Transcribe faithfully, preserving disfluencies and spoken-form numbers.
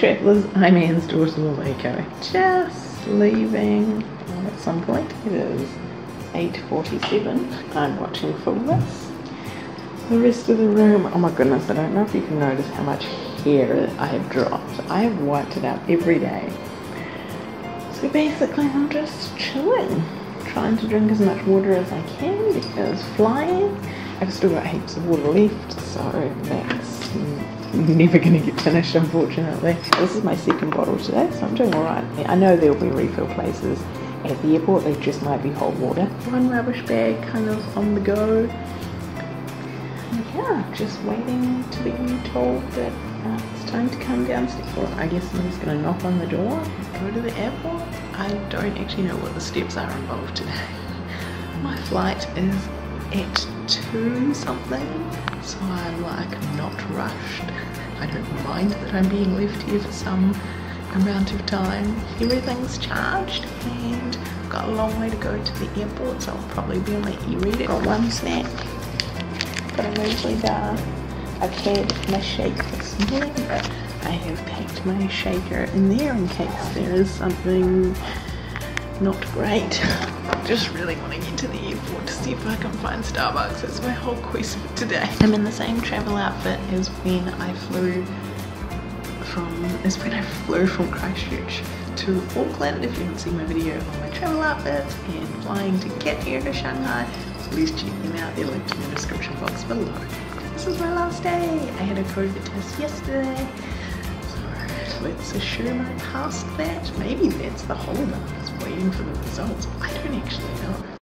travellers, I'm Anne's daughter Liko. Just leaving at some point. It is eight forty-seven. I'm watching Fullness. The rest of the room, oh my goodness, I don't know if you can notice how much hair I have dropped. I have wiped it out every day. So basically I'm just chilling, trying to drink as much water as I can because flying. I've still got heaps of water left, so that's never going to get finished, unfortunately. This is my second bottle today, so I'm doing alright. I know there will be refill places at the airport, they just might be hot water. One rubbish bag kind of on the go. Yeah, just waiting to be told that uh, it's time to come downstairs. Well, I guess someone's going to knock on the door, go to the airport. I don't actually know what the steps are involved today. My flight is at two something, so I'm like not rushed. I don't mind that I'm being left here for some amount of time. Everything's charged and I've got a long way to go to the airport, so I'll probably be on my e-reader. Got one snack that I'm usually there. I've had my shake this morning, but I have packed my shaker in there in case there is something not great. I just really want to get to the airport to see if I can find Starbucks. That's my whole quest for today. I'm in the same travel outfit as when I flew from as when I flew from Christchurch to Auckland. If you haven't seen my video on my travel outfits and flying to get here to Shanghai, please check them out. They're linked in the description box below. This is my last day. I had a COVID test yesterday. Let's assume I passed that. Maybe that's the holdup, is waiting for the results. I don't actually know.